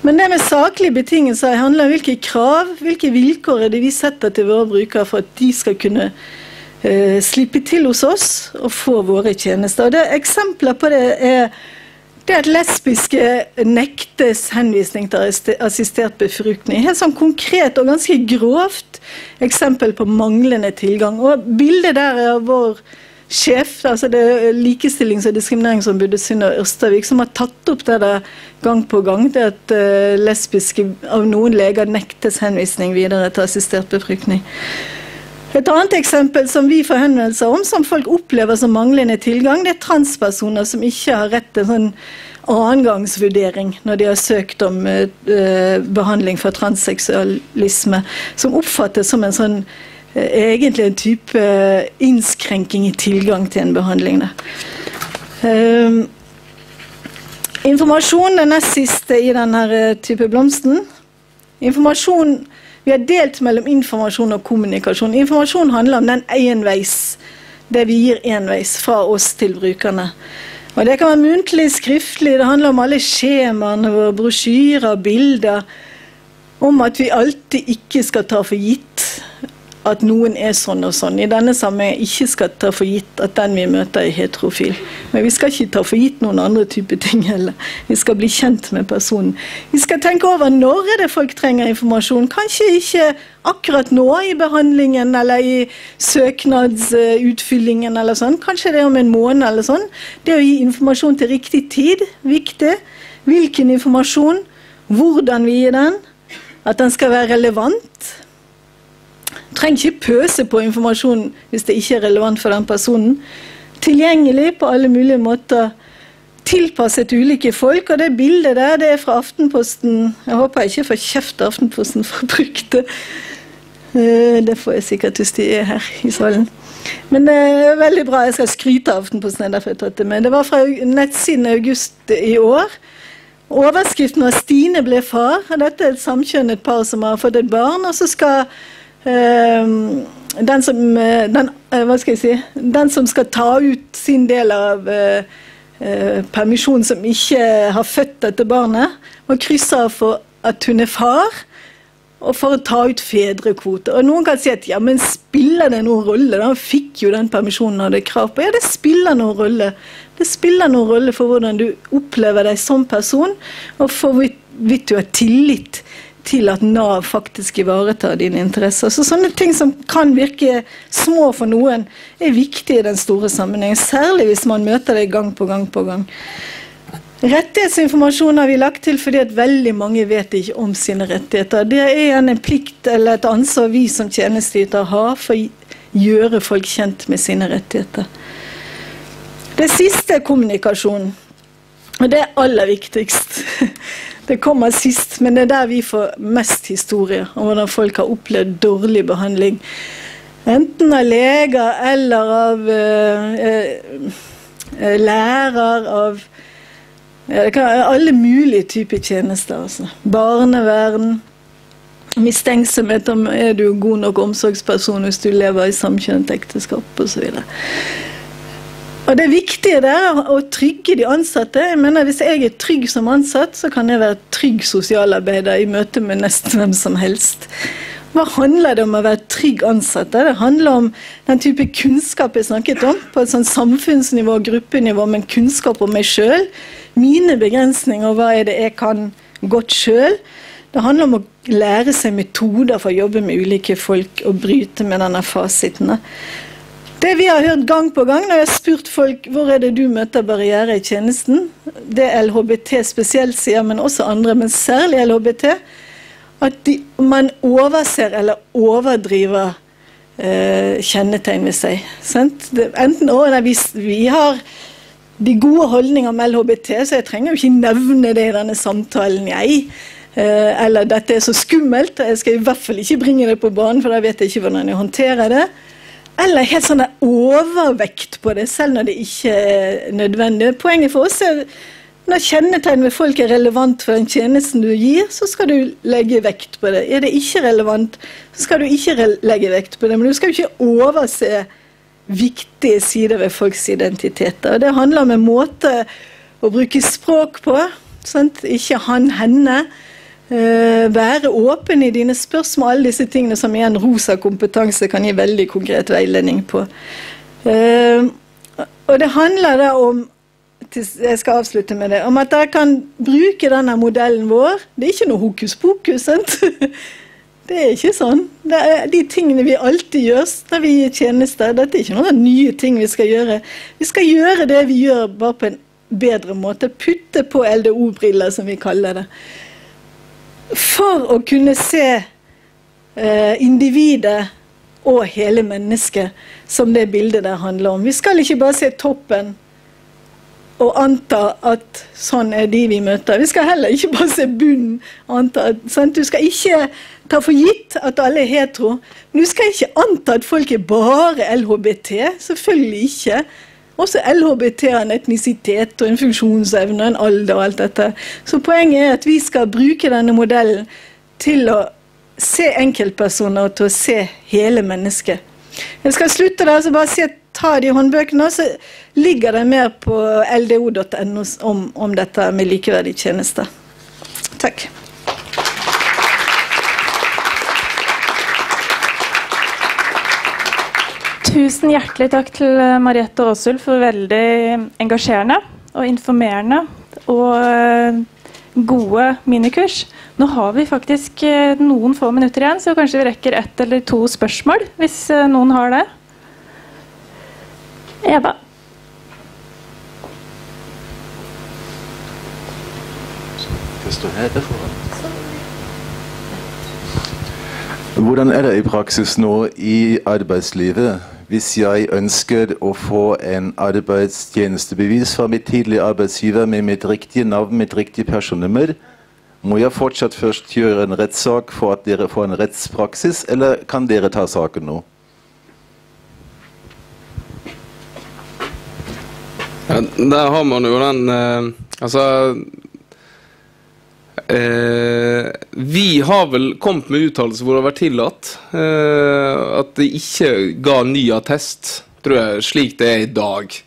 Men det med saklige betingelser handler om hvilke krav, hvilke vilkår er det vi setter til våre brukere for at de skal kunne slippe til hos oss og få våre tjenester. Og det eksempler på det er at lesbiske nektes henvisning til assistert befruktning. Helt sånn konkret og ganske grovt eksempel på manglende tilgang. Og bildet der er vår sjef, altså det likestillings- og diskrimineringsombudet Synne Ørstavik, som har tatt opp det der gang på gang, det at lesbiske av noen leger nektes henvisning videre til assistert befruktning. Et annet eksempel som vi får henvendelser om, som folk opplever som manglende tilgang, det er transpersoner som ikke har rett til en annengangsvurdering når de har søkt om behandling for transseksualisme, som oppfattes som en sånn, egentlig en type innskrenking i tilgang til en behandling. Informasjon, den nest siste i denne type blomsten. Informasjon vi har delt mellom informasjon og kommunikasjon. Informasjon handler om den enveis, det vi gir enveis fra oss til brukerne. Og det kan være muntlig, skriftlig, det handler om alle skjemaene, brosjyrer, bilder, om at vi alltid ikke skal ta for gitt at noen er sånn og sånn. I denne sammenheng ikke skal ta for gitt at den vi møter er heterofil. Men vi skal ikke ta for gitt noen andre type ting heller. Vi skal bli kjent med personen. Vi skal tenke over når det folk trenger informasjon. Kanskje ikke akkurat nå i behandlingen eller i søknadsutfyllingen eller sånn. Kanskje det er om en måned eller sånn. Det å gi informasjon til riktig tid, viktig. Hvilken informasjon, hvordan vi gir den, at den skal være relevant. Trenger ikke pøse på informasjonen hvis det ikke er relevant for den personen. Tilgjengelig på alle mulige måter, tilpasset ulike folk, og det bildet der, det er fra Aftenposten. Jeg håper jeg ikke får kjeft av Aftenposten for å bruke det. Det får jeg sikkert hvis de er her i salen. Men det er veldig bra, jeg skal skryte av Aftenposten, derfor jeg tatt det med. Det var fra nettsiden august i år. Overskriften var Stine ble far, og dette er et samkjønnet par som har fått et barn, og så skal den som skal ta ut sin del av permisjon som ikke har født dette barnet, må krysse av for at hun er far og for å ta ut fedrekvoter. Og noen kan si at ja, men spiller det noen rolle? Han fikk jo den permisjonen og det krav på. Ja, det spiller noen rolle. Det spiller noen rolle for hvordan du opplever deg som person, og for hvorvidt du har tillit til at NAV faktisk ivaretar dine interesser. Så sånne ting som kan virke små for noen, er viktig i den store sammenhengen, særlig hvis man møter det gang på gang på gang. Rettighetsinformasjon har vi lagt til fordi at veldig mange vet ikke om sine rettigheter. Det er en plikt eller et ansvar vi som tjenesteytere har for å gjøre folk kjent med sine rettigheter. Det siste er kommunikasjon, og det er aller viktigst. Det kommer sist, men det er der vi får mest historie om hvordan folk har opplevd dårlig behandling. Enten av leger eller av lærer, av det kan være alle mulige typer tjenester. Altså. Barnevern, mistenksomhet om er du god nok omsorgsperson hvis du lever i samkjønnet ekteskap og så videre. Og det viktige der er å trygge de ansatte. Jeg mener, hvis jeg er trygg som ansatt, så kan jeg være trygg sosialarbeider i møte med nesten hvem som helst. Hva handler det om å være trygg ansatt? Det handler om den type kunnskap jeg snakket om, på et sånt samfunnsnivå, gruppenivå, men kunnskap om meg selv. Mine begrensninger, hva er det jeg kan godt selv? Det handler om å lære seg metoder for å jobbe med ulike folk og bryte med denne fasiten. Det vi har hørt gang på gang når jeg har spurt folk hvor er det du møter barriere i tjenesten, det LHBT spesielt sier, men også andre, men særlig LHBT, at man overser eller overdriver kjennetegn ved seg. Sant? Enten vi har de gode holdninger om LHBT, så jeg trenger jo ikke nevne det i denne samtalen, eller dette er så skummelt, jeg skal i hvert fall ikke bringe det på banen, for da vet jeg ikke hvordan jeg håndterer det. Eller helt sånn overvekt på det, selv når det ikke er nødvendig. Poenget for oss er når kjennetegn ved folk er relevant for den tjenesten du gir, så skal du legge vekt på det. Er det ikke relevant, så skal du ikke legge vekt på det. Men du skal jo ikke overse viktige sider ved folks identiteter. Og det handler om en måte å bruke språk på, sant? Ikke han, henne. Være åpen i dine spørsmål, alle disse tingene som igjen rosa kompetanse kan gi veldig konkret veiledning på. Og det handler da om, jeg skal avslutte med det, om at dere kan bruke denne modellen vår. Det er ikke noe hokus pokus, sant? Det er ikke sånn. Det er de tingene vi alltid gjør når vi gir tjenester, dette er ikke noen nye ting vi skal gjøre. Vi skal gjøre det vi gjør bare på en bedre måte, putte på LDO-briller som vi kaller det. For å kunne se individet og hele mennesket som det bildet der handler om. Vi skal ikke bare se toppen og anta at sånn er de vi møter. Vi skal heller ikke bare se bunnen og anta at, sant? Du skal ikke ta for gitt at alle er hetero, men du skal ikke anta at folk er bare LHBT, selvfølgelig ikke. Også LHBT har en etnisitet og en funksjonsevne og en alder og alt dette. Så poenget er at vi skal bruke denne modellen til å se enkeltpersoner og til å se hele mennesket. Jeg skal slutte der, så bare ta de håndbøkene, så ligger det mer på ldo.no om dette med likeverdige tjenester. Takk. Tusen hjertelig takk til Mariette Åsulv for veldig engasjerende og informerende og gode minikurs. Nå har vi faktisk noen få minutter igjen, så kanskje vi rekker 1 eller 2 spørsmål, hvis noen har det. Eva? Det står her foran. Hvordan er det i praksis nå i arbeidslivet? Hvis jeg ønsker å få en arbeidstjenestebevis fra mitt tidligere arbeidsgiver med mitt riktige navn, mitt riktige personnummer, må jeg fortsatt først gjøre en rettssak for at dere får en rettspraksis, eller kan dere ta saken nå? Ja, der har man jo den, vi har vel kommet med uttalelser hvor det har vært tillatt at det ikke ga ny attest, tror jeg, slik det er i dag.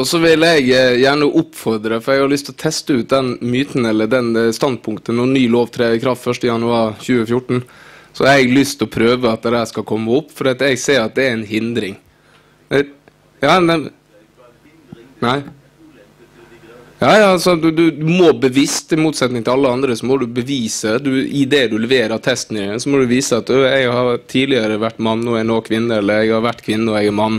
Og så vil jeg gjerne oppfordre, for jeg har lyst til å teste ut den myten eller den standpunktet når ny lov trer i kraft 1. januar 2014. Så jeg har lyst til å prøve at det skal komme opp, for jeg ser at det er en hindring. Ja, nei. Ja, altså, du må bevise, i motsetning til alle andre, så må du bevise, i det du leverer testen igjen, så må du vise at jeg har tidligere vært mann, og jeg er nå kvinne, eller jeg har vært kvinne, og jeg er mann.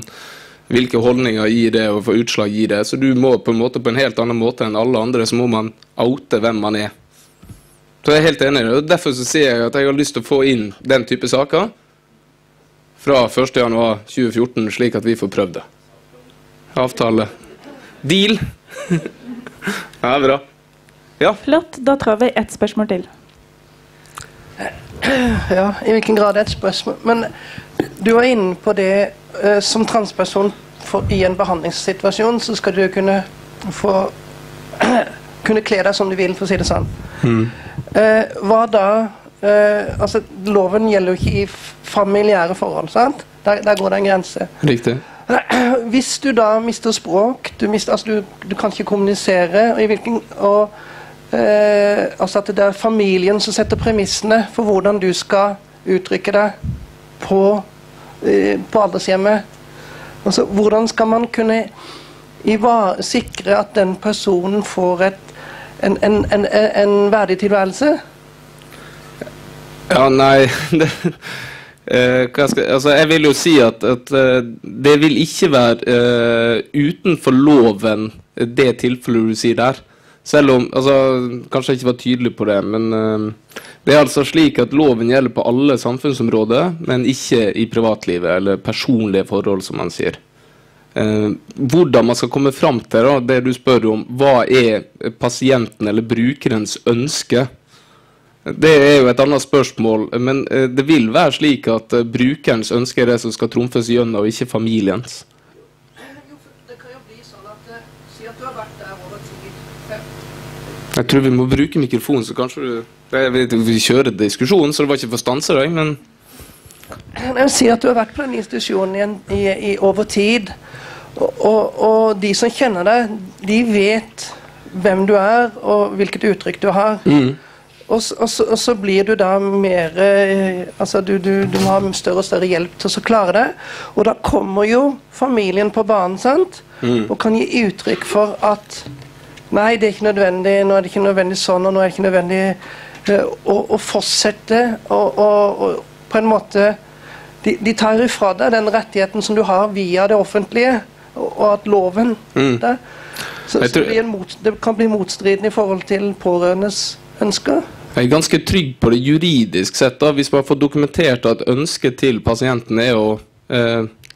Hvilke holdninger gir det, og hvilke utslag gir det. Så du må på en helt annen måte enn alle andre, så må man oute hvem man er. Så jeg er helt enig i det, og derfor så sier jeg at jeg har lyst til å få inn den type saker fra 1. januar 2014, slik at vi får prøvd det. Avtale. Deal. Ja, bra. Ja. Flott, da tar vi 1 spørsmål til. Ja, i hvilken grad er et spørsmål? Men du var inne på det, som transperson i en behandlingssituasjon, så skal du kunne kle deg som du vil, for å si det sånn. Hva da? Loven gjelder jo ikke i familiære forhold, sant? Der går det en grense. Riktig. Hvis du da mister språk, du kan ikke kommunisere, altså at det er familien som setter premissene for hvordan du skal uttrykke deg på aldershjemmet. Altså, hvordan skal man kunne sikre at den personen får en verdig tilværelse? Ja, nei, altså, jeg vil jo si at det vil ikke være utenfor loven det tilfellet du sier der. Selv om, altså, kanskje jeg ikke var tydelig på det, men det er altså slik at loven gjelder på alle samfunnsområder, men ikke i privatlivet eller personlige forhold, som man sier. Hvordan man skal komme frem til da, det du spør om, hva er pasienten eller brukerens ønske? Det er jo et annet spørsmål, men det vil være slik at brukerens ønske er det som skal trumfes gjennom, og ikke familiens. Det kan jo bli sånn at, si at du har vært der over tid, 5. Jeg tror vi må bruke mikrofonen, så kanskje du... Jeg vet ikke, vi kjører diskusjonen, så det var ikke for å stanse deg, men... Jeg vil si at du har vært på den institusjonen i over tid, og de som kjenner deg, de vet hvem du er, og hvilket uttrykk du har. Og så blir du da mer, altså du må ha større og større hjelp til å klare det, og da kommer jo familien på banen, sant? Og kan gi uttrykk for at nei, det er ikke nødvendig, nå er det ikke nødvendig sånn, og nå er det ikke nødvendig å fortsette, og på en måte de tar ifra deg den rettigheten som du har via det offentlige, og at loven der, så det kan bli motstridende i forhold til pårørendes ønsker. Jeg er ganske trygg på det juridisk sett da, hvis man får dokumentert at ønsket til pasienten er å,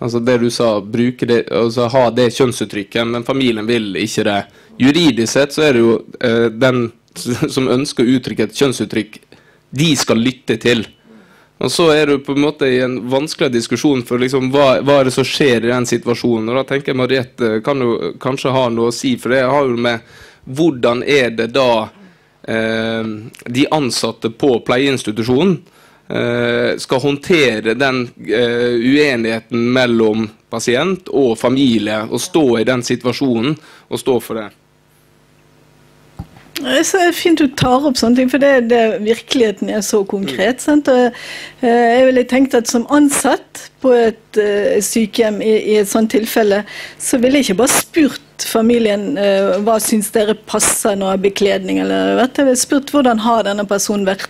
altså det du sa, bruke det, altså ha det kjønnsuttrykket, men familien vil ikke det. Juridisk sett så er det jo den som ønsker å uttrykke et kjønnsuttrykk, de skal lytte til. Og så er du på en måte i en vanskelig diskusjon for liksom, hva er det som skjer i den situasjonen, og da tenker jeg Mariette kan jo kanskje ha noe å si, for det har jo med hvordan er det da de ansatte på pleieinstitusjonen skal håndtere den uenigheten mellom pasient og familie, og stå i den situasjonen og stå for det. Så er det fint du tar opp sånne ting, for det er virkeligheten er så konkret, sant? Og jeg ville tenkt at som ansatt på et sykehjem i et sånt tilfelle, så ville jeg ikke bare spurt familien hva synes dere passer når jeg bekledning, eller vet jeg, spurt hvordan har denne personen vært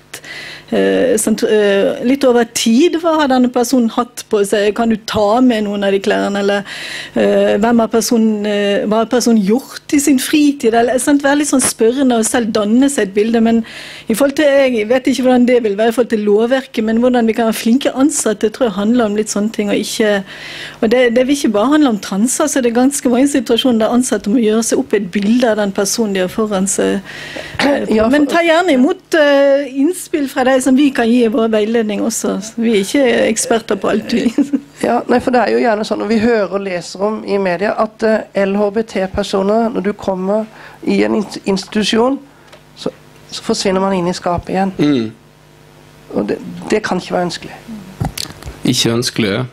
litt over tid, hva har denne personen hatt på seg, kan du ta med noen av de klærne, eller hva har personen gjort i sin fritid, eller sant, være litt sånn spørrende og selv danne seg et bilde, men i forhold til, jeg vet ikke hvordan det vil være i forhold til lovverket, men hvordan vi kan ha flinke ansatte, tror jeg handler om litt sånne ting, og ikke, og det vil ikke bare handle om transer, så det er ganske mange situasjoner der ansatte må gjøre seg opp et bilde av den personen de har foran seg, men ta gjerne imot innspill fra deg som vi kan gi i vår veiledning også. Vi er ikke eksperter på alt vi. Ja, nei, for det er jo gjerne sånn, og vi hører og leser om i media, at LHBT-personer, når du kommer i en institusjon, så forsvinner man inn i skapet igjen. Og det kan ikke være ønskelig. Ikke ønskelig, ja.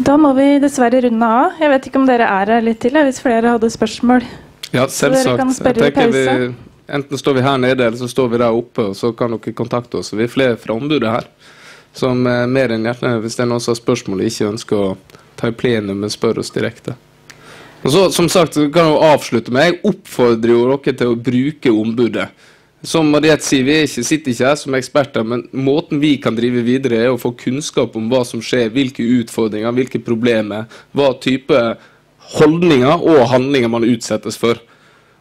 Da må vi dessverre runde av. Jeg vet ikke om dere er her litt til, hvis flere hadde spørsmål. Ja, selvsagt. Jeg tenker vi... Enten står vi her nede, eller så står vi der oppe, og så kan dere kontakte oss. Vi er flere fra ombudet her, som er mer enn hjertelig, hvis det er noen som har spørsmål ikke ønsker å ta i plenum, men spør oss direkte. Og så, som sagt, kan jeg avslutte med, jeg oppfordrer jo dere til å bruke ombudet. Som Mariette sier, vi sitter ikke her som eksperter, men måten vi kan drive videre er å få kunnskap om hva som skjer, hvilke utfordringer, hvilke problemer, hva type holdninger og handlinger man utsettes for.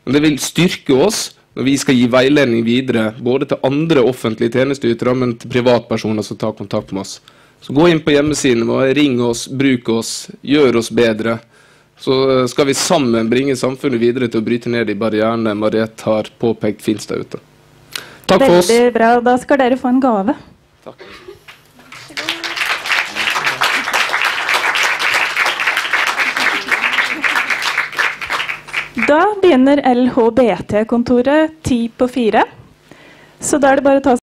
Men det vil styrke oss, når vi skal gi veiledning videre, både til andre offentlige tjenesteytere, men til privatpersoner som tar kontakt med oss. Så gå inn på hjemmesiden vår, ring oss, bruk oss, gjør oss bedre. Så skal vi sammen bringe samfunnet videre til å bryte ned de barrierene Mariette har påpekt finnes der ute. Takk for oss. Veldig bra, da skal dere få en gave. Takk. Da begynner LHBT-kontoret 3:50. Så da er det bare å ta seg